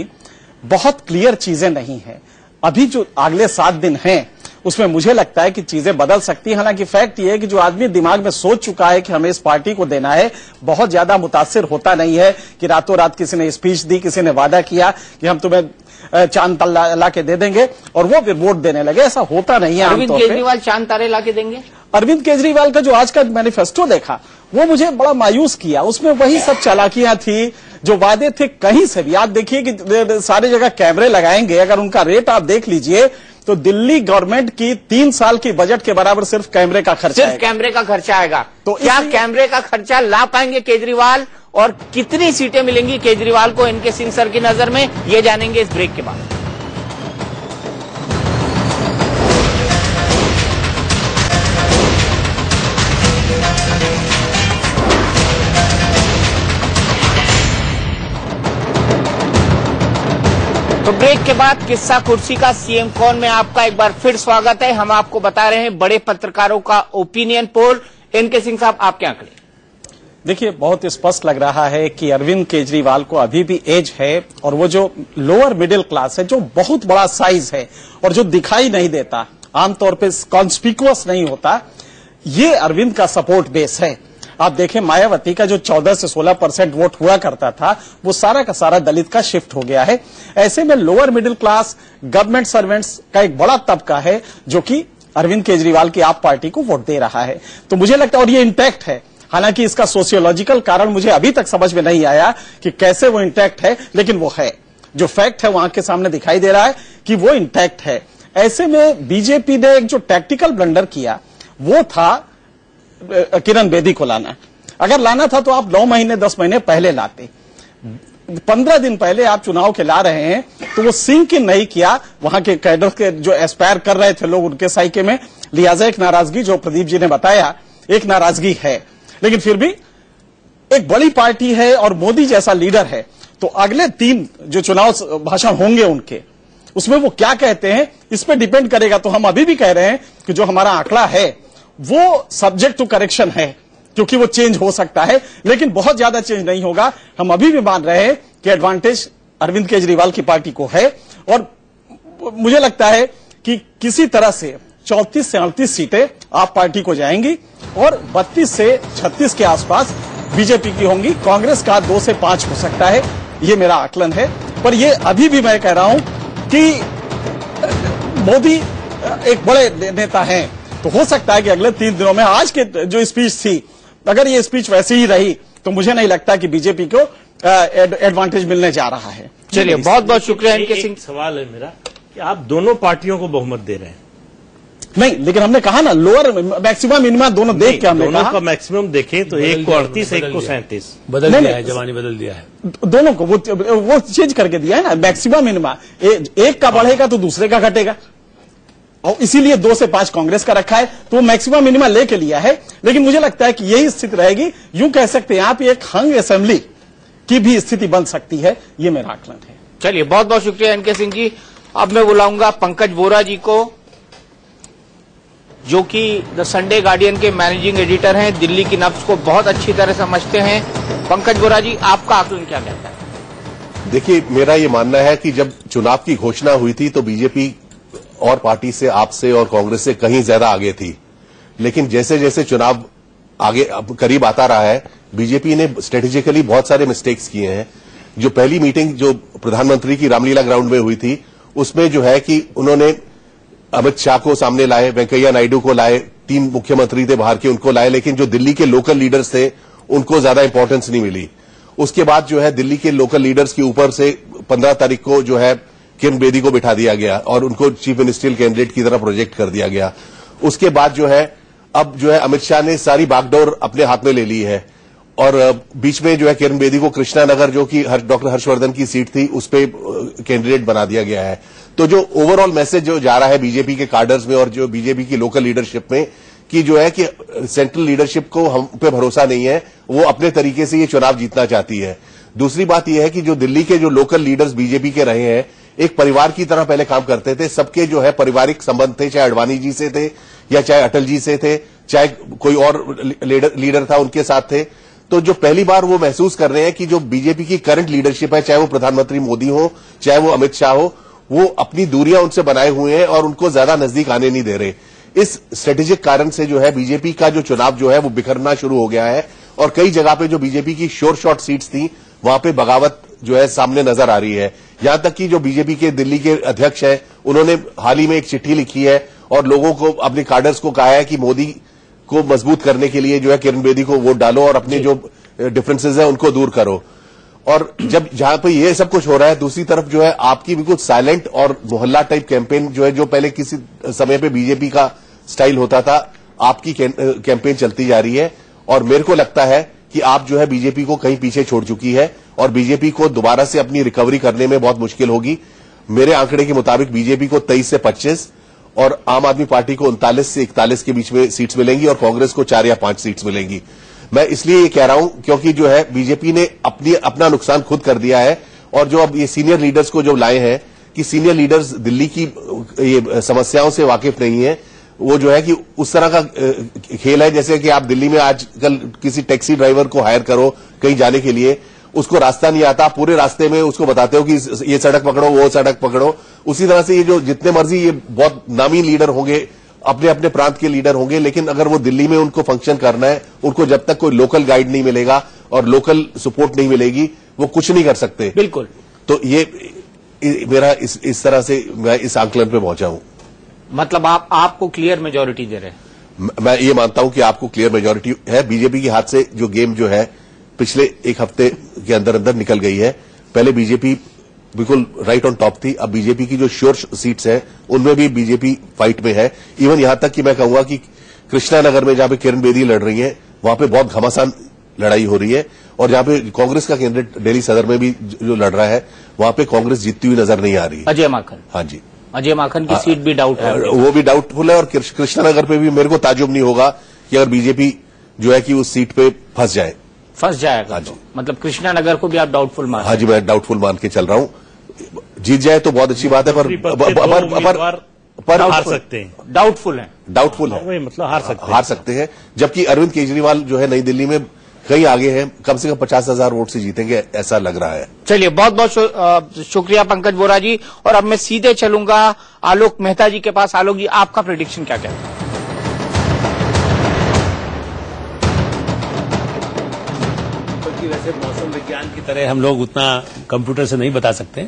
बहुत क्लियर चीजें नहीं है। अभी जो अगले 7 दिन है उसमें मुझे लगता है कि चीजें बदल सकती हैं। हालांकि फैक्ट ये है कि जो आदमी दिमाग में सोच चुका है कि हमें इस पार्टी को देना है, बहुत ज्यादा मुतासिर होता नहीं है कि रातों रात किसी ने स्पीच दी, किसी ने वादा किया कि हम तुम्हें चांद तारे ला के दे देंगे और वो फिर वोट देने लगे, ऐसा होता नहीं है। अरविंद केजरीवाल चांद तारे ला के देंगे, अरविंद केजरीवाल का जो आज का मैनिफेस्टो देखा वो मुझे बड़ा मायूस किया। उसमें वही सब चालाकियां थी, जो वादे थे कहीं से भी। आप देखिए कि सारी जगह कैमरे लगाएंगे, अगर उनका रेट आप देख लीजिए तो दिल्ली गवर्नमेंट की 3 साल की बजट के बराबर सिर्फ कैमरे का खर्चा, सिर्फ कैमरे का खर्चा आएगा। तो क्या कैमरे का खर्चा ला पाएंगे केजरीवाल और कितनी सीटें मिलेंगी केजरीवाल को एनके सिंह सर की नजर में, ये जानेंगे इस ब्रेक के बाद। तो ब्रेक के बाद किस्सा कुर्सी का सीएम कौन में आपका एक बार फिर स्वागत है। हम आपको बता रहे हैं बड़े पत्रकारों का ओपिनियन पोल। एनके सिंह साहब, आपके आंकड़े देखिए, बहुत स्पष्ट लग रहा है कि अरविंद केजरीवाल को अभी भी एज है और वो जो लोअर मिडिल क्लास है, जो बहुत बड़ा साइज है और जो दिखाई नहीं देता, आमतौर पे कॉन्स्पिकुअस नहीं होता, ये अरविंद का सपोर्ट बेस है। आप देखें, मायावती का जो 14 से 16% वोट हुआ करता था, वो सारा का सारा दलित का शिफ्ट हो गया है। ऐसे में lower middle class government servants का एक बड़ा तबका है जो कि अरविंद केजरीवाल की आप पार्टी को वोट दे रहा है। तो मुझे लगता है, और ये इंटैक्ट है, हालांकि इसका सोशियोलॉजिकल कारण मुझे अभी तक समझ में नहीं आया कि कैसे वो इंटैक्ट है, लेकिन वो है, जो फैक्ट है वो आंख के सामने दिखाई दे रहा है कि वो इंटैक्ट है। ऐसे में बीजेपी ने एक जो टैक्टिकल ब्लंडर किया वो था किरण बेदी को लाना। अगर लाना था तो आप 9 महीने 10 महीने पहले लाते, 15 दिन पहले आप चुनाव के ला रहे हैं, तो वो सिंक इन नहीं किया। वहां के कैडर के जो एस्पायर कर रहे थे लोग, उनके साइके में लिहाजा एक नाराजगी, जो प्रदीप जी ने बताया, एक नाराजगी है, लेकिन फिर भी एक बड़ी पार्टी है और मोदी जैसा लीडर है। तो अगले 3 जो चुनाव भाषण होंगे उनके, उसमें वो क्या कहते हैं इस पर डिपेंड करेगा। तो हम अभी भी कह रहे हैं कि जो हमारा आंकड़ा है वो सब्जेक्ट टू करेक्शन है, क्योंकि वो चेंज हो सकता है, लेकिन बहुत ज्यादा चेंज नहीं होगा। हम अभी भी मान रहे हैं कि एडवांटेज अरविंद केजरीवाल की पार्टी को है, और मुझे लगता है कि किसी तरह से 34 से 38 सीटें आप पार्टी को जाएंगी और 32 से 36 के आसपास बीजेपी की होंगी। कांग्रेस का 2 से 5 हो सकता है, ये मेरा आकलन है। पर ये अभी भी मैं कह रहा हूं कि मोदी एक बड़े नेता हैं, तो हो सकता है कि अगले 3 दिनों में आज के जो स्पीच थी, अगर ये स्पीच वैसी ही रही तो मुझे नहीं लगता कि बीजेपी को एडवांटेज मिलने जा रहा है। चलिए, बहुत बहुत शुक्रिया एनके सिंह। सवाल है मेरा कि आप दोनों पार्टियों को बहुमत दे रहे हैं। नहीं, लेकिन हमने कहा ना, लोअर मैक्सिमम मिनिमम दोनों देख के हमने दोनों कहा। का मैक्सिमम देखें तो 1 को 38, 1 को 37 बदल दिया है, जवानी बदल दिया है, दोनों को वो चेंज करके दिया है ना। मैक्सिमम मिनिमम एक का बढ़ेगा तो दूसरे का घटेगा, और इसीलिए 2 से 5 कांग्रेस का रखा है, तो वो मैक्सिमम मिनिमम लेके लिया है। लेकिन मुझे लगता है कि यही स्थिति रहेगी। यूं कह सकते हैं आप, एक हंग असेंबली की भी स्थिति बन सकती है, ये मेरा आकलन है। चलिए, बहुत बहुत शुक्रिया एनके सिंह जी। अब मैं बुलाऊंगा पंकज वोहरा जी को, जो कि द संडे गार्डियन के मैनेजिंग एडिटर हैं, दिल्ली की नब्ज को बहुत अच्छी तरह समझते हैं। पंकज वोहरा जी, आपका आकलन क्या कहता है? देखिए, मेरा ये मानना है कि जब चुनाव की घोषणा हुई थी तो बीजेपी और पार्टी से, आपसे और कांग्रेस से कहीं ज्यादा आगे थी, लेकिन जैसे जैसे चुनाव आगे करीब आता रहा है, बीजेपी ने स्ट्रेटेजिकली बहुत सारे मिस्टेक्स किए हैं। जो पहली मीटिंग जो प्रधानमंत्री की रामलीला ग्राउंड में हुई थी, उसमें जो है कि उन्होंने अमित शाह को सामने लाए, वेंकैया नायडू को लाए, 3 मुख्यमंत्री थे बाहर के, उनको लाए, लेकिन जो दिल्ली के लोकल लीडर्स थे उनको ज्यादा इंपॉर्टेंस नहीं मिली। उसके बाद जो है दिल्ली के लोकल लीडर्स के ऊपर से 15 तारीख को जो है किरण बेदी को बिठा दिया गया और उनको चीफ मिनिस्ट्रियल कैंडिडेट की तरह प्रोजेक्ट कर दिया गया। उसके बाद जो है अब जो है अमित शाह ने सारी बागडोर अपने हाथ में ले ली है, और बीच में जो है किरण बेदी को कृष्णानगर, जो कि डॉक्टर हर्षवर्धन की सीट थी, उस पर कैंडिडेट बना दिया गया है। तो जो ओवरऑल मैसेज जो जा रहा है बीजेपी के कार्डर्स में और जो बीजेपी की लोकल लीडरशिप में, कि जो है कि सेंट्रल लीडरशिप को हम पे भरोसा नहीं है, वो अपने तरीके से ये चुनाव जीतना चाहती है। दूसरी बात यह है कि जो दिल्ली के जो लोकल लीडर्स बीजेपी के रहे हैं, एक परिवार की तरह पहले काम करते थे, सबके जो है पारिवारिक संबंध थे, चाहे अडवाणी जी से थे या चाहे अटल जी से थे, चाहे कोई और लीडर था उनके साथ थे। तो जो पहली बार वो महसूस कर रहे हैं कि जो बीजेपी की करंट लीडरशिप है, चाहे वो प्रधानमंत्री मोदी हो, चाहे वो अमित शाह हो, वो अपनी दूरियां उनसे बनाए हुए हैं और उनको ज्यादा नजदीक आने नहीं दे रहे। इस स्ट्रेटेजिक कारण से जो है बीजेपी का जो चुनाव जो है वो बिखरना शुरू हो गया है, और कई जगह पे जो बीजेपी की शोर शॉर्ट सीट्स थी वहां पे बगावत जो है सामने नजर आ रही है। यहां तक कि जो बीजेपी के दिल्ली के अध्यक्ष हैं, उन्होंने हाल ही में एक चिट्ठी लिखी है और लोगों को, अपने कार्डर्स को कहा है कि मोदी को मजबूत करने के लिए जो है किरण बेदी को वोट डालो और अपने जो डिफरेंसेस हैं उनको दूर करो। और जब जहां पर ये सब कुछ हो रहा है, दूसरी तरफ जो है आपकी बिल्कुल साइलेंट और मोहल्ला टाइप कैंपेन जो है, जो पहले किसी समय पर बीजेपी का स्टाइल होता था, आपकी कैंपेन चलती जा रही है। और मेरे को लगता है कि आप जो है बीजेपी को कहीं पीछे छोड़ चुकी है और बीजेपी को दोबारा से अपनी रिकवरी करने में बहुत मुश्किल होगी। मेरे आंकड़े के मुताबिक बीजेपी को 23 से 25 और आम आदमी पार्टी को 39 से 41 के बीच में सीट्स मिलेंगी और कांग्रेस को 4 या 5 सीट्स मिलेंगी। मैं इसलिए ये कह रहा हूं क्योंकि जो है बीजेपी ने अपना नुकसान खुद कर दिया है। और जो अब ये सीनियर लीडर्स को जो लाए हैं, कि सीनियर लीडर्स दिल्ली की ये समस्याओं से वाकिफ नहीं है, वो जो है कि उस तरह का खेल है जैसे कि आप दिल्ली में आजकल किसी टैक्सी ड्राइवर को हायर करो कहीं जाने के लिए, उसको रास्ता नहीं आता, पूरे रास्ते में उसको बताते हो कि ये सड़क पकड़ो वो सड़क पकड़ो। उसी तरह से ये जो जितने मर्जी ये बहुत नामी लीडर होंगे, अपने अपने प्रांत के लीडर होंगे, लेकिन अगर वो दिल्ली में उनको फंक्शन करना है, उनको जब तक कोई लोकल गाइड नहीं मिलेगा और लोकल सपोर्ट नहीं मिलेगी वो कुछ नहीं कर सकते। बिल्कुल, तो ये मेरा इस तरह से मैं इस आंकलन पे पहुंचा हूं। मतलब आपको क्लियर मेजोरिटी दे रहे हैं? मैं ये मानता हूं कि आपको क्लियर मेजोरिटी है। बीजेपी के हाथ से जो गेम जो है पिछले एक हफ्ते के अंदर अंदर निकल गई है। पहले बीजेपी बिल्कुल राइट ऑन टॉप थी, अब बीजेपी की जो श्योर सीट्स हैं उनमें भी बीजेपी फाइट में है। इवन यहां तक कि मैं कहूंगा कि कृष्णानगर में जहां पे किरण बेदी लड़ रही है वहां पे बहुत घमासान लड़ाई हो रही है, और जहां पे कांग्रेस का कैंडिडेट दिल्ली सदर में भी जो लड़ रहा है वहां पे कांग्रेस जीतती हुई नजर नहीं आ रही है। अजय माकन, हाँ जी, अजय माकन की सीट भी डाउट है, वो भी डाउटफुल है। और कृष्णानगर पे भी मेरे को ताजुब नहीं होगा कि अगर बीजेपी जो है कि उस सीट पे फंस जाएगा। हाँ, मतलब कृष्णानगर को भी आप डाउटफुल मान? हाँ जी, मैं डाउटफुल मान के चल रहा हूँ। जीत जाए तो बहुत अच्छी बात है, पर हार सकते हैं। डाउटफुल है मतलब हार सकते हैं। जबकि अरविंद केजरीवाल जो है नई दिल्ली में कहीं आगे हैं, कम से कम 50,000 वोट से जीतेंगे ऐसा लग रहा है। चलिए, बहुत बहुत शुक्रिया पंकज वोहरा जी। और अब मैं सीधे चलूंगा आलोक मेहता जी के पास। आलोक जी, आपका प्रेडिक्शन क्या है? वैसे मौसम विज्ञान की तरह हम लोग उतना कंप्यूटर से नहीं बता सकते,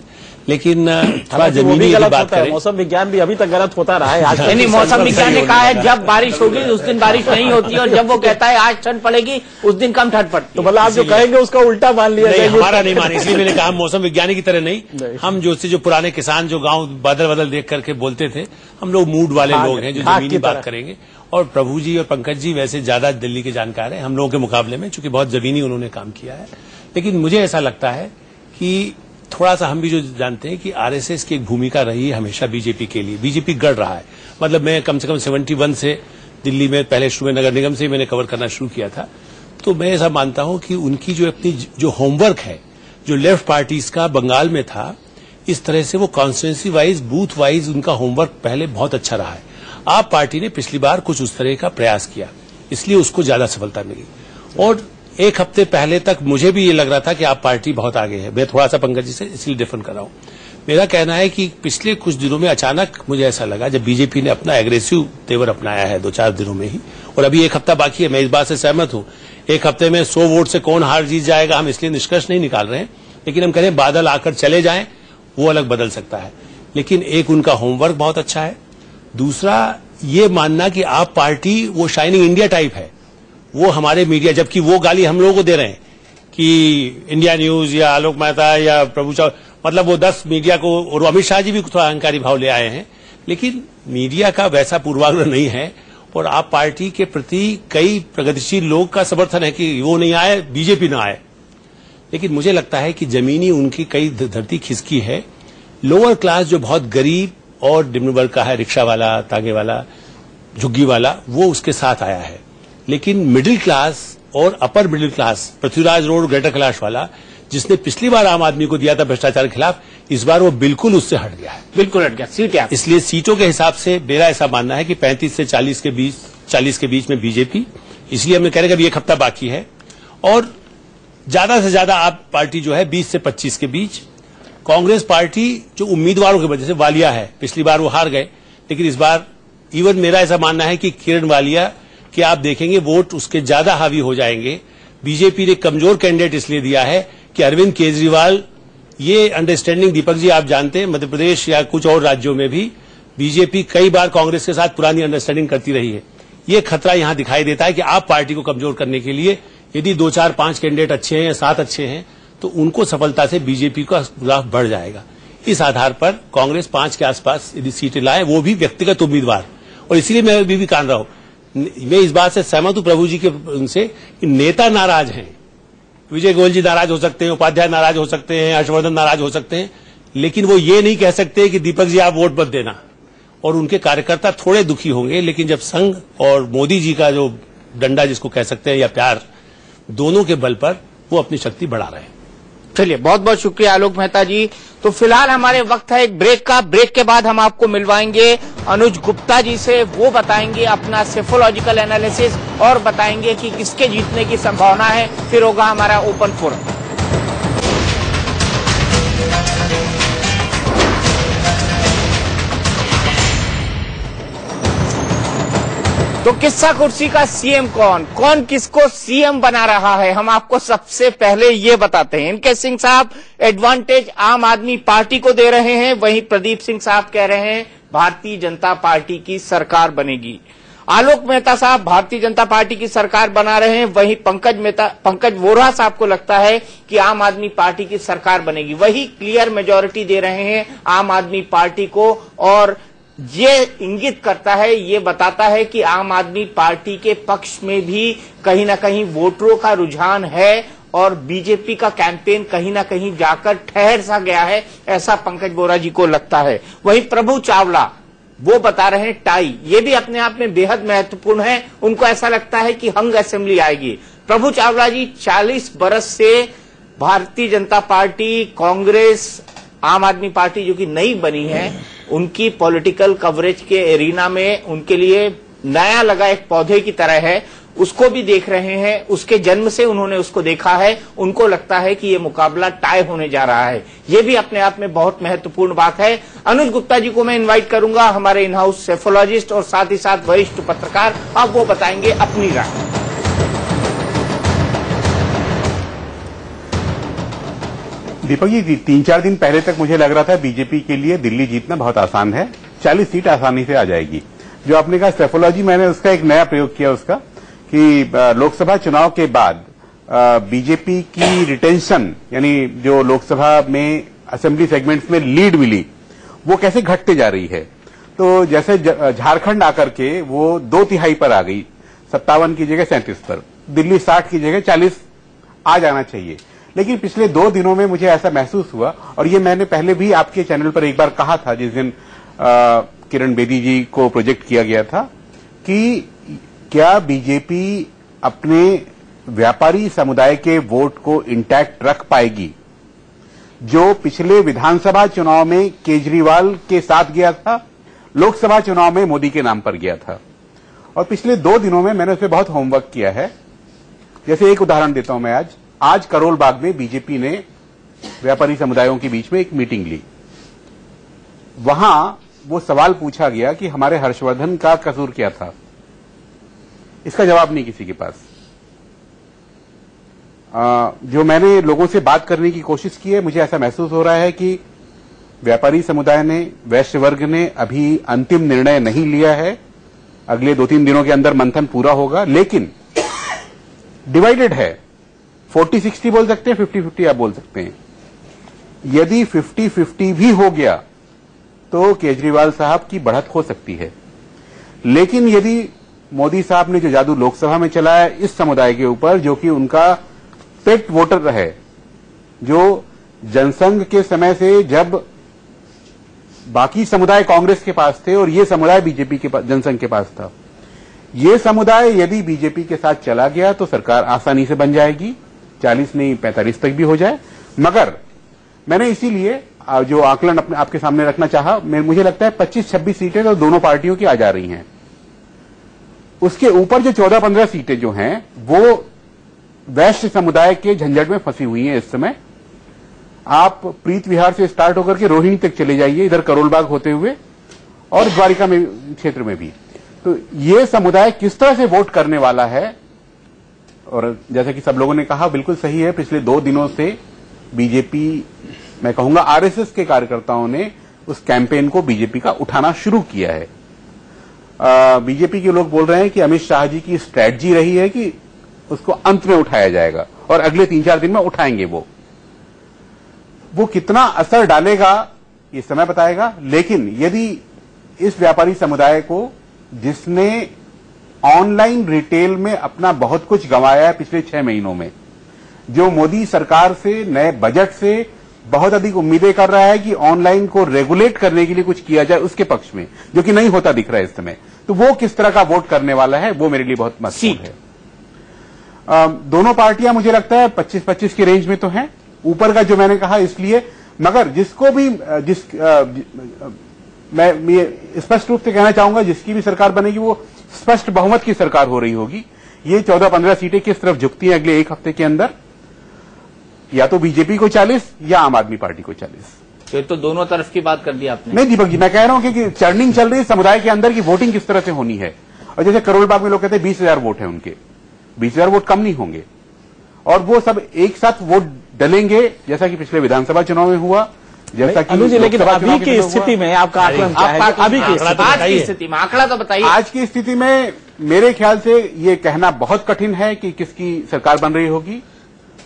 लेकिन थोड़ा जमीनी बात करें। मौसम विज्ञान भी अभी तक गलत होता रहा है। आज नहीं, मौसम विज्ञान ने कहा है जब बारिश होगी उस दिन बारिश नहीं होती, और जब वो कहता है आज ठंड पड़ेगी उस दिन कम ठंड पड़ती। तो मतलब आप जो कहेंगे उसका उल्टा मान लिया जाए? हमारा नहीं माने, इसलिए मैंने कहा मौसम विज्ञानी की तरह नहीं। हम जो पुराने किसान जो गाँव बादल बादल देख करके बोलते थे, हम लोग मूड वाले लोग हैं जो जमीनी बात करेंगे। और प्रभु जी और पंकज जी वैसे ज्यादा दिल्ली के जानकार हैं हम लोगों के मुकाबले में, चूंकि बहुत जमीनी उन्होंने काम किया है। लेकिन मुझे ऐसा लगता है कि थोड़ा सा हम भी जो जानते हैं कि आरएसएस की एक भूमिका रही है हमेशा बीजेपी के लिए। बीजेपी गढ़ रहा है, मतलब मैं कम से कम 71 से दिल्ली में पहले शुरू में नगर निगम से मैंने कवर करना शुरू किया था, तो मैं ऐसा मानता हूं कि उनकी जो अपनी जो होमवर्क है जो लेफ्ट पार्टीज का बंगाल में था, इस तरह से वो कॉन्स्टिट्यूंसी वाइज बूथ वाइज उनका होमवर्क पहले बहुत अच्छा रहा है। आप पार्टी ने पिछली बार कुछ उस तरह का प्रयास किया, इसलिए उसको ज्यादा सफलता मिली। और एक हफ्ते पहले तक मुझे भी ये लग रहा था कि आप पार्टी बहुत आगे है। मैं थोड़ा सा पंकज जी से इसलिए डिफर कर रहा हूं। मेरा कहना है कि पिछले कुछ दिनों में अचानक मुझे ऐसा लगा जब बीजेपी ने अपना एग्रेसिव तेवर अपनाया है 2-4 दिनों में ही, और अभी एक हफ्ता बाकी है, मैं इस बात से सहमत हूं। एक हफ्ते में 100 वोट से कौन हार जीत जाएगा हम इसलिए निष्कर्ष नहीं निकाल रहे हैं, लेकिन हम कह रहे हैं बादल आकर चले जाएं वो अलग बदल सकता है। लेकिन एक उनका होमवर्क बहुत अच्छा है। दूसरा ये मानना कि आप पार्टी वो शाइनिंग इंडिया टाइप है, वो हमारे मीडिया, जबकि वो गाली हम लोगों को दे रहे हैं कि इंडिया न्यूज या आलोक मेहता या प्रभु चावला, मतलब वो 10 मीडिया को, और अमित शाह जी भी थोड़ा अहंकारी भाव ले आए हैं, लेकिन मीडिया का वैसा पूर्वाग्रह नहीं है। और आप पार्टी के प्रति कई प्रगतिशील लोग का समर्थन है कि वो नहीं आए बीजेपी ना आए, लेकिन मुझे लगता है कि जमीनी उनकी कई धरती खिसकी है। लोअर क्लास जो बहुत गरीब और निम्न वर्ग का है, रिक्शा वाला, तांगे वाला, झुग्गी वाला, वो उसके साथ आया है। लेकिन मिडिल क्लास और upper middle class, Prithviraj road greater Kailash वाला, जिसने पिछली बार आम आदमी को दिया था भ्रष्टाचार के खिलाफ, इस बार वो बिल्कुल उससे हट गया है, बिल्कुल हट गया सीट। इसलिए सीटों के हिसाब से मेरा ऐसा मानना है कि 35 से 40 के बीच, 40 के बीच में बीजेपी, इसलिए हम कह रहे हैं कि एक हफ्ता बाकी है। और ज्यादा से ज्यादा आप पार्टी जो है 20 से 25 के बीच। कांग्रेस पार्टी जो उम्मीदवारों की वजह से, वालिया है, पिछली बार वो हार गए, लेकिन इस बार इवन मेरा ऐसा मानना है कि किरण वालिया कि आप देखेंगे वोट उसके ज्यादा हावी हो जाएंगे। बीजेपी ने कमजोर कैंडिडेट इसलिए दिया है कि अरविंद केजरीवाल, ये अंडरस्टैंडिंग दीपक जी आप जानते हैं, मध्यप्रदेश या कुछ और राज्यों में भी बीजेपी कई बार कांग्रेस के साथ पुरानी अंडरस्टैंडिंग करती रही है। ये खतरा यहां दिखाई देता है कि आप पार्टी को कमजोर करने के लिए यदि 2-4-5 कैंडिडेट अच्छे हैं या 7 अच्छे हैं तो उनको सफलता से बीजेपी का ग्राफ बढ़ जाएगा। इस आधार पर कांग्रेस 5 के आसपास यदि सीटें लाए, वो भी व्यक्तिगत उम्मीदवार। और इसीलिए मैं अभी भी कान रहा हूं, मैं इस बात से सहमत हूं प्रभु जी के उनसे कि नेता नाराज हैं, विजय गोयल जी नाराज हो सकते हैं, उपाध्याय नाराज हो सकते हैं, हर्षवर्धन नाराज हो सकते हैं, लेकिन वो ये नहीं कह सकते कि दीपक जी आप वोट मत देना। और उनके कार्यकर्ता थोड़े दुखी होंगे, लेकिन जब संघ और मोदी जी का जो डंडा जिसको कह सकते हैं या प्यार, दोनों के बल पर वो अपनी शक्ति बढ़ा रहे हैं। चलिए बहुत बहुत शुक्रिया आलोक मेहता जी। तो फिलहाल हमारे वक्त है एक ब्रेक का। ब्रेक के बाद हम आपको मिलवाएंगे अनुज गुप्ता जी से, वो बताएंगे अपना सेफोलॉजिकल एनालिसिस और बताएंगे कि किसके जीतने की संभावना है। फिर होगा हमारा ओपन फोरम। तो किस्सा कुर्सी का सीएम कौन किसको सीएम बना रहा है, हम आपको सबसे पहले ये बताते हैं। एनके सिंह साहब एडवांटेज आम आदमी पार्टी को दे रहे हैं, वहीं प्रदीप सिंह साहब कह रहे हैं भारतीय जनता पार्टी की सरकार बनेगी। आलोक मेहता साहब भारतीय जनता पार्टी की सरकार बना रहे हैं, वहीं पंकज वोहरा साहब को लगता है कि आम आदमी पार्टी की सरकार बनेगी। वही क्लियर मेजोरिटी दे रहे हैं आम आदमी पार्टी को, और ये इंगित करता है, ये बताता है कि आम आदमी पार्टी के पक्ष में भी कहीं ना कहीं वोटरों का रुझान है और बीजेपी का कैंपेन कहीं ना कहीं जाकर ठहर सा गया है, ऐसा पंकज वोहरा जी को लगता है। वहीं प्रभु चावला, वो बता रहे हैं टाई, ये भी अपने आप में बेहद महत्वपूर्ण है। उनको ऐसा लगता है कि हंग असेंबली आएगी। प्रभु चावला जी 40 बरस से भारतीय जनता पार्टी, कांग्रेस, आम आदमी पार्टी जो कि नई बनी है, उनकी पॉलिटिकल कवरेज के एरिना में उनके लिए नया लगा एक पौधे की तरह है, उसको भी देख रहे हैं। उसके जन्म से उन्होंने उसको देखा है। उनको लगता है कि ये मुकाबला टाई होने जा रहा है। ये भी अपने आप में बहुत महत्वपूर्ण बात है। अनुज गुप्ता जी को मैं इनवाइट करूंगा, हमारे इन हाउस सेफोलॉजिस्ट और साथ ही साथ वरिष्ठ पत्रकार। अब वो बताएंगे अपनी राय। दीपक जी, 3-4 दिन पहले तक मुझे लग रहा था बीजेपी के लिए दिल्ली जीतना बहुत आसान है, 40 सीट आसानी से आ जाएगी। जो आपने कहा स्ट्रेफोलॉजी, मैंने उसका एक नया प्रयोग किया उसका, कि लोकसभा चुनाव के बाद बीजेपी की रिटेंशन, यानी जो लोकसभा में असेंबली सेगमेंट्स में लीड मिली, वो कैसे घटते जा रही है। तो जैसे झारखंड आकर के वो 2/3 पर आ गई, 57 की जगह 37 पर, दिल्ली 60 की जगह 40 आ जाना चाहिए। लेकिन पिछले 2 दिनों में मुझे ऐसा महसूस हुआ, और ये मैंने पहले भी आपके चैनल पर एक बार कहा था जिस दिन किरण बेदी जी को प्रोजेक्ट किया गया था, कि क्या बीजेपी अपने व्यापारी समुदाय के वोट को इंटैक्ट रख पाएगी, जो पिछले विधानसभा चुनाव में केजरीवाल के साथ गया था, लोकसभा चुनाव में मोदी के नाम पर गया था। और पिछले 2 दिनों में मैंने उसमें बहुत होमवर्क किया है। जैसे एक उदाहरण देता हूं मैं, आज करोल बाग में बीजेपी ने व्यापारी समुदायों के बीच में एक मीटिंग ली। वहां वो सवाल पूछा गया कि हमारे हर्षवर्धन का कसूर क्या था, इसका जवाब नहीं किसी के पास। जो मैंने लोगों से बात करने की कोशिश की है, मुझे ऐसा महसूस हो रहा है कि व्यापारी समुदाय ने, वैश्य वर्ग ने अभी अंतिम निर्णय नहीं लिया है। अगले 2-3 दिनों के अंदर मंथन पूरा होगा, लेकिन डिवाइडेड है। 40-60 बोल सकते हैं, 50-50 आप बोल सकते हैं। यदि 50-50 भी हो गया तो केजरीवाल साहब की बढ़त हो सकती है। लेकिन यदि मोदी साहब ने जो जादू लोकसभा में चलाया इस समुदाय के ऊपर, जो कि उनका पेट वोटर रहे, जो जनसंघ के समय से जब बाकी समुदाय कांग्रेस के पास थे और ये समुदाय बीजेपी के पास, जनसंघ के पास था, ये समुदाय यदि बीजेपी के साथ चला गया तो सरकार आसानी से बन जाएगी। 40 नहीं 45 तक भी हो जाए। मगर मैंने इसीलिए जो आकलन आपके सामने रखना चाहा, मुझे लगता है 25-26 सीटें तो दोनों पार्टियों की आ जा रही हैं। उसके ऊपर जो 14-15 सीटें जो हैं वो वैश्य समुदाय के झंझट में फंसी हुई हैं इस समय। आप प्रीत विहार से स्टार्ट होकर के रोहिणी तक चले जाइए, इधर करोलबाग होते हुए, और द्वारिका में क्षेत्र में भी। तो ये समुदाय किस तरह से वोट करने वाला है, और जैसा कि सब लोगों ने कहा बिल्कुल सही है, पिछले 2 दिनों से बीजेपी, मैं कहूंगा आरएसएस के कार्यकर्ताओं ने उस कैंपेन को बीजेपी का उठाना शुरू किया है। बीजेपी के लोग बोल रहे हैं कि अमित शाह जी की स्ट्रैटेजी रही है कि उसको अंत में उठाया जाएगा, और अगले 3-4 दिन में उठाएंगे। वो कितना असर डालेगा ये समय बताएगा। लेकिन यदि इस व्यापारी समुदाय को, जिसने ऑनलाइन रिटेल में अपना बहुत कुछ गंवाया है पिछले 6 महीनों में, जो मोदी सरकार से, नए बजट से बहुत अधिक उम्मीदें कर रहा है कि ऑनलाइन को रेगुलेट करने के लिए कुछ किया जाए उसके पक्ष में, जो कि नहीं होता दिख रहा है इस समय, तो वो किस तरह का वोट करने वाला है, वो मेरे लिए बहुत महत्वपूर्ण है। दोनों पार्टियां मुझे लगता है 25-25 की रेंज में तो हैं, ऊपर का जो मैंने कहा इसलिए, मगर जिसको भी मैं ये स्पष्ट रूप से कहना चाहूंगा जिसकी भी सरकार बनेगी वो स्पष्ट बहुमत की सरकार हो रही होगी। ये 14-15 सीटें किस तरफ झुकती हैं अगले एक हफ्ते के अंदर, या तो बीजेपी को 40 या आम आदमी पार्टी को 40। तो ये तो दोनों तरफ की बात कर दी आपने। नहीं दीपक जी, मैं कह रहा हूं कि चर्निंग चल रही है समुदाय के अंदर की वोटिंग किस तरह से होनी है। और जैसे करोल बाग में लोग कहते हैं 20,000 वोट है उनके, 20,000 वोट कम नहीं होंगे और वो सब एक साथ वोट डलेंगे जैसा कि पिछले विधानसभा चुनाव में हुआ, जैसा कि लेकिन अभी की स्थिति में आपका आंकड़ा तो बताइए। आज की स्थिति में मेरे ख्याल से ये कहना बहुत कठिन है कि किसकी सरकार बन रही होगी।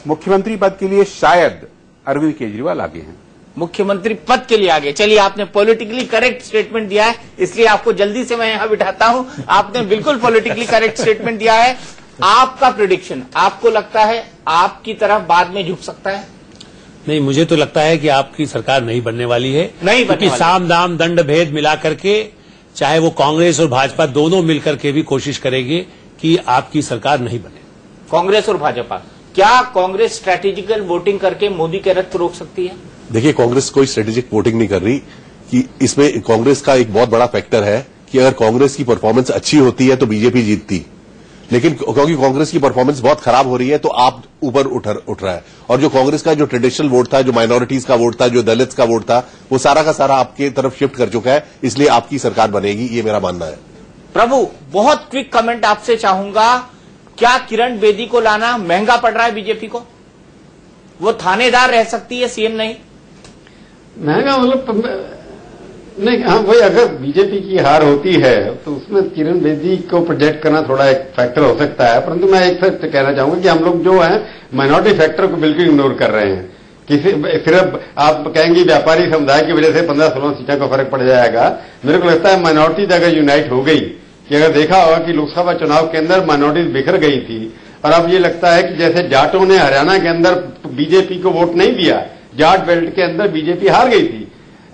मुख्यमंत्री पद के लिए शायद अरविंद केजरीवाल आगे हैं, मुख्यमंत्री पद के लिए आगे। चलिए, आपने पॉलिटिकली करेक्ट स्टेटमेंट दिया है इसलिए आपको जल्दी से मैं यहाँ बिठाता हूँ। आपने बिल्कुल पॉलिटिकली करेक्ट स्टेटमेंट दिया है। आपका प्रेडिक्शन, आपको लगता है आपकी तरफ बाद में झुक सकता है? नहीं, मुझे तो लगता है कि आपकी सरकार नहीं बनने वाली है, नहीं क्योंकि साम दाम दंड भेद मिला करके चाहे वो कांग्रेस और भाजपा दोनों मिलकर के भी कोशिश करेंगे कि आपकी सरकार नहीं बने। कांग्रेस और भाजपा, क्या कांग्रेस स्ट्रैटेजिकल वोटिंग करके मोदी के रथ रोक सकती है? देखिए, कांग्रेस कोई स्ट्रैटेजिक वोटिंग नहीं कर रही कि इसमें कांग्रेस का एक बहुत बड़ा फैक्टर है कि अगर कांग्रेस की परफॉर्मेंस अच्छी होती है तो बीजेपी जीतती, लेकिन क्योंकि कांग्रेस की परफॉर्मेंस बहुत खराब हो रही है तो आप ऊपर उठ रहा है। और जो कांग्रेस का जो ट्रेडिशनल वोट था, जो माइनॉरिटीज का वोट था, जो दलित का वोट था, वो सारा का सारा आपके तरफ शिफ्ट कर चुका है, इसलिए आपकी सरकार बनेगी, ये मेरा मानना है। प्रभु, बहुत क्विक कमेंट आपसे चाहूंगा। क्या किरण बेदी को लाना महंगा पड़ रहा है बीजेपी को? वो थानेदार रह सकती है, सीएम नहीं? महंगा मतलब नहीं, हाँ वही, अगर बीजेपी की हार होती है तो उसमें किरण बेदी को प्रोजेक्ट करना थोड़ा एक फैक्टर हो सकता है। परंतु मैं एक फैक्ट कहना चाहूंगा कि हम लोग जो है माइनॉरिटी फैक्टर को बिल्कुल इग्नोर कर रहे हैं। किसी सिर्फ आप कहेंगे व्यापारी समुदाय की वजह से 15-16 सीटों का फर्क पड़ जाएगा। मेरे को लगता है माइनॉरिटीज अगर यूनाइट हो गई, कि अगर देखा होगा कि लोकसभा चुनाव के अंदर माइनॉरिटीज बिखर गई थी और अब ये लगता है कि जैसे जाटों ने हरियाणा के अंदर बीजेपी को वोट नहीं दिया, जाट बेल्ट के अंदर बीजेपी हार गई थी।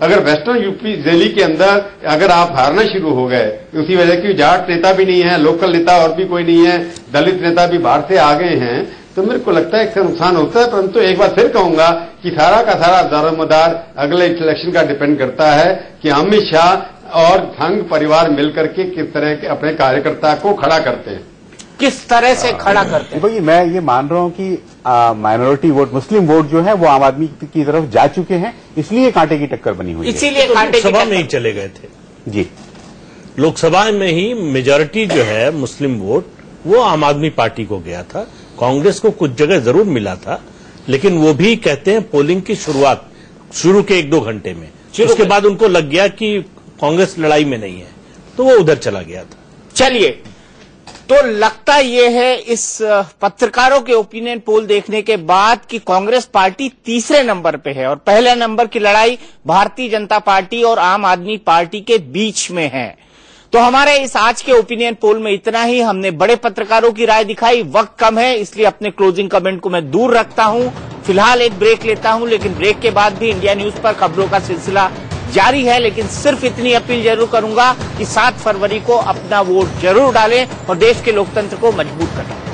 अगर वेस्टर्न यूपी दिल्ली के अंदर अगर आप हारना शुरू हो गए उसी वजह की जाट नेता भी नहीं है, लोकल नेता और भी कोई नहीं है, दलित नेता भी बाहर से आ गए हैं, तो मेरे को लगता है इसका नुकसान होता है। परंतु एक बार फिर कहूंगा कि सारा का सारा दारोमदार अगले इलेक्शन का डिपेंड करता है कि अमित शाह और संघ परिवार मिलकर के किस तरह के अपने कार्यकर्ता को खड़ा करते हैं, किस तरह से खड़ा करते हैं। मैं ये मान रहा हूं कि माइनॉरिटी वोट, मुस्लिम वोट जो है वो आम आदमी की तरफ जा चुके हैं, इसलिए कांटे की टक्कर बनी हुई है। इसीलिए लोकसभा में ही चले गए थे जी, लोकसभा में ही मेजॉरिटी जो है मुस्लिम वोट वो आम आदमी पार्टी को गया था। कांग्रेस को कुछ जगह जरूर मिला था, लेकिन वो भी कहते हैं पोलिंग की शुरुआत शुरू के 1-2 घंटे में, उसके बाद उनको लग गया कि कांग्रेस लड़ाई में नहीं है तो वो उधर चला गया था। चलिए, तो लगता यह है इस पत्रकारों के ओपिनियन पोल देखने के बाद कि कांग्रेस पार्टी तीसरे नंबर पे है और पहले नंबर की लड़ाई भारतीय जनता पार्टी और आम आदमी पार्टी के बीच में है। तो हमारे इस आज के ओपिनियन पोल में इतना ही। हमने बड़े पत्रकारों की राय दिखाई, वक्त कम है इसलिए अपने क्लोजिंग कमेंट को मैं दूर रखता हूं। फिलहाल एक ब्रेक लेता हूं, लेकिन ब्रेक के बाद भी इंडिया न्यूज पर खबरों का सिलसिला जारी है। लेकिन सिर्फ इतनी अपील जरूर करूंगा कि 7 फरवरी को अपना वोट जरूर डालें और देश के लोकतंत्र को मजबूत करें।